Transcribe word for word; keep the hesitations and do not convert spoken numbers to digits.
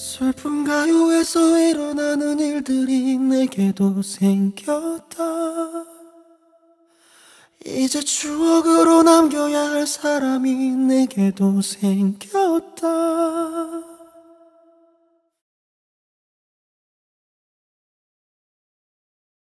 슬픈 가요에서 일어나는 일들이 내게도 생겼다. 이제 추억으로 남겨야 할 사람이 내게도 생겼다.